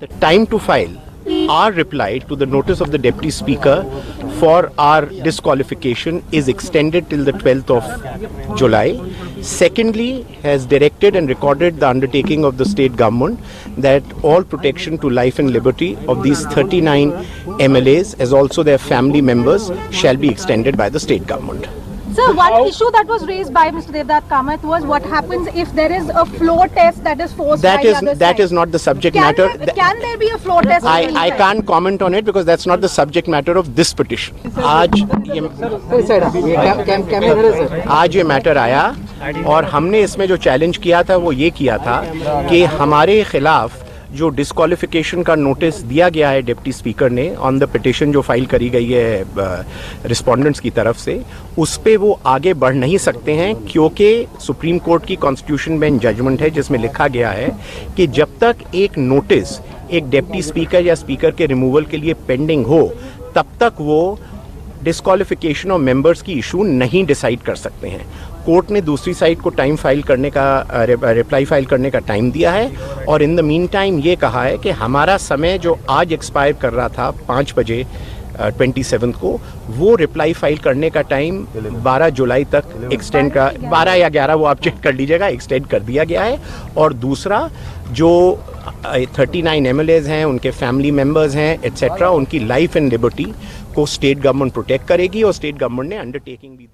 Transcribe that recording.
The time to file our reply to the notice of the Deputy Speaker for our disqualification is extended till the 12th of July. Secondly, has directed and recorded the undertaking of the state government that all protection to life and liberty of these 39 MLAs as also their family members shall be extended by the state government. Sir, one issue that was raised by Mr. Devdatt Kamat was what happens if there is a floor test that is forced by the other side. That is not the subject matter. Can there be a floor test? I can't comment on it because that's not the subject matter of this petition. आज ये matter आया और हमने इसमें जो challenge किया था वो ये किया था कि हमारे खिलाफ जो डिस्क्वालिफिकेशन का नोटिस दिया गया है डिप्टी स्पीकर ने ऑन द पिटिशन जो फाइल करी गई है रिस्पोंडेंट्स की तरफ से, उस पे वो आगे बढ़ नहीं सकते हैं क्योंकि सुप्रीम कोर्ट की कॉन्स्टिट्यूशन बेंच जजमेंट है जिसमें लिखा गया है कि जब तक एक नोटिस एक डिप्टी स्पीकर या स्पीकर के रिमूवल के लिए पेंडिंग हो तब तक वो डिस्क्वालिफिकेशन और मेंबर्स की इशू नहीं डिसाइड कर सकते हैं। कोर्ट ने दूसरी साइड को टाइम फाइल करने का रिप्लाई फाइल करने का टाइम दिया है और इन द मीन टाइम ये कहा है कि हमारा समय जो आज एक्सपायर कर रहा था 5 बजे 27 को, वो रिप्लाई फाइल करने का टाइम 12 जुलाई तक एक्सटेंड का 12 या 11 वो आप चेक कर लीजिएगा, एक्सटेंड कर दिया गया है। और दूसरा जो 39 MLAs हैं, उनके फैमिली मेम्बर्स हैं एट्सेट्रा, उनकी लाइफ एंड लिबर्टी को स्टेट गवर्नमेंट प्रोटेक्ट करेगी और स्टेट गवर्नमेंट ने अंडरटेकिंग भी दी।